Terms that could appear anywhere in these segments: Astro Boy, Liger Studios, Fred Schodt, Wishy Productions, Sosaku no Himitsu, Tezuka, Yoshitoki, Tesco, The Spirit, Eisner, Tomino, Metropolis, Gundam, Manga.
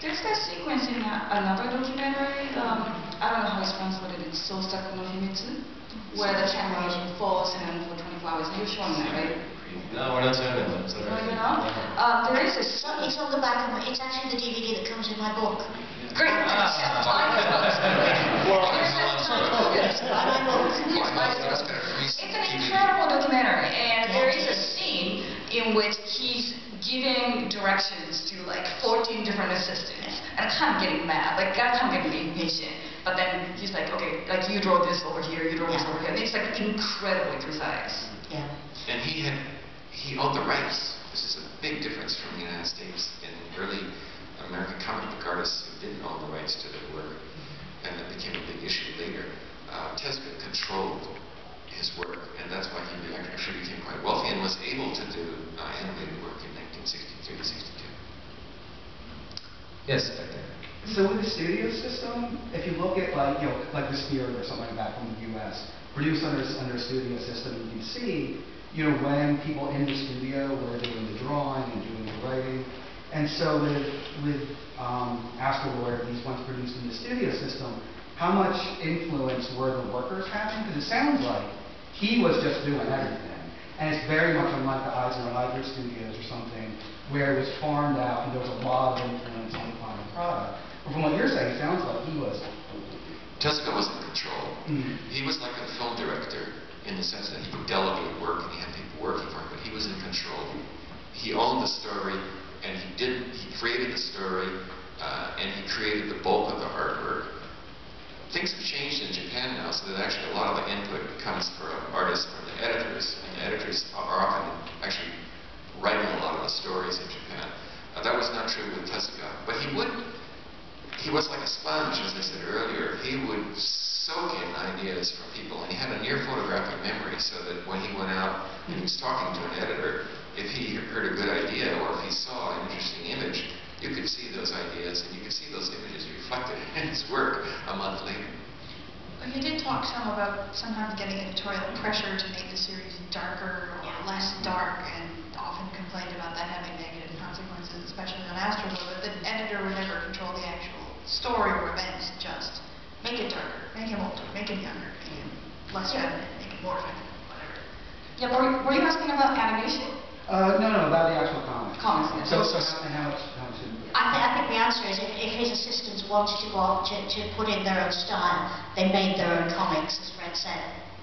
There's that sequence in another documentary, I don't know how it's translated, it's Sosaku no Himitsu, where the camera follows him for 24 hours. You've shown that, right? No, we're not showing that one. No, you're not? There is a... It's on the back of my... It's actually the DVD that comes in my book. Great! Well, yes, by my book. It's an incredible documentary, and there is a scene in which he's giving directions to like 14 different assistants, and I'm kind of getting mad, like I'm kind of getting impatient, but then he's like, okay, like you draw this over here, you draw this over here, and it's like incredibly precise. Yeah. And he owned the rights. This is a big difference from the United States and early American comic book artists who didn't own the rights to their work, and that became a big issue later. Tesco controlled his work, and that's why he actually became quite wealthy and was able to do animated work in 1963 to 62. Yes, back there. So with the studio system, if you look at like, you know, like The Spirit or something like that from the U.S., produced under a studio system, you can see, you know, when people in the studio were doing the drawing and doing the writing. And so with Astro Boy, at least once produced in the studio system, how much influence were the workers having? Because it sounds like he was just doing everything. And it's very much unlike the Eisner or Liger Studios or something, where it was farmed out and there was a lot of influence on the final product. But from what you're saying, it sounds like he was. Tesco was in control. He was like a film director in the sense that he would delegate work and he had people working for him, but he was in control. He owned the story, and he created the story, and he created the bulk of the artwork. Things have changed in Japan now, so that actually a lot of the input comes from artists from the editors, and the editors are often actually writing a lot of the stories in Japan. That was not true with Tezuka, but he was like a sponge, as I said earlier. He would soak in ideas from people, and he had a near photographic memory, so that when he went out and he was talking to an editor, if he heard a good idea or if he saw an interesting image, you could see those ideas, and you could see those images reflected in his work a month later. Well, you did talk some about sometimes getting editorial pressure to make the series darker or less dark, and often complained about that having negative consequences, especially on Astro Boy. But the editor would never control the actual story or events, just make it darker, make him older, make him younger, make him less feminine, make him more feminine, whatever. Yeah, but were you asking about animation? No, about the actual comics. Comics, yes. So how much I think the answer is if his assistants wanted to go up to put in their own style, they made their own comics, as Fred said.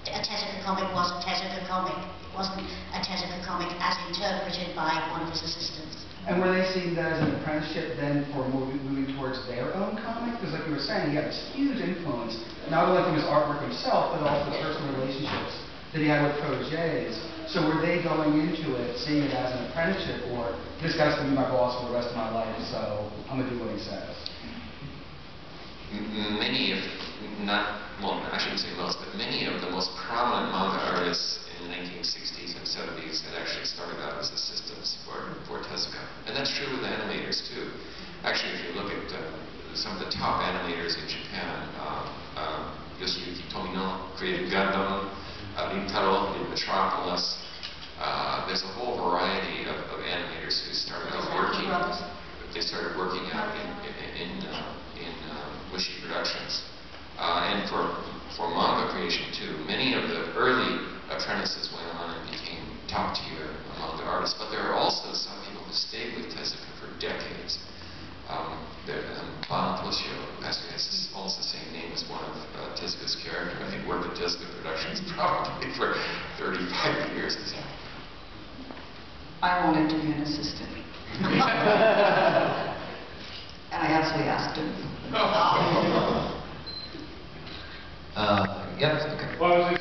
A Tezuka comic was a Tezuka comic. It wasn't a Tezuka comic as interpreted by one of his assistants. And were they seeing that as an apprenticeship then for moving towards their own comic? Because like you were saying, he had this huge influence, not only from his artwork himself, but also the personal relationships that he had with protégés. So were they going into it, seeing it as an apprenticeship, or this guy's going to be my boss for the rest of my life, so I'm going to do what he says? Many, if not, well, I shouldn't say most, but many of the most prominent manga artists in the 1960s and 70s had actually started out as assistants for Tezuka. And that's true with animators, too. Actually, if you look at some of the top animators in Japan, Yoshitoki Tomino created Gundam, Rintaro in Metropolis. There's a whole variety of animators who started out working. They started working out in Wishy Productions, and for manga creation too. Many of the early apprentices went on and became top tier among the artists. But there are also some people who stayed with Tezuka for decades. Toshio, who has almost the same name as one of Tezuka's characters, I think worked at Tezuka Productions probably for 35 years or so. I wanted to be an assistant. And I actually asked him. Yeah, okay. Well, I was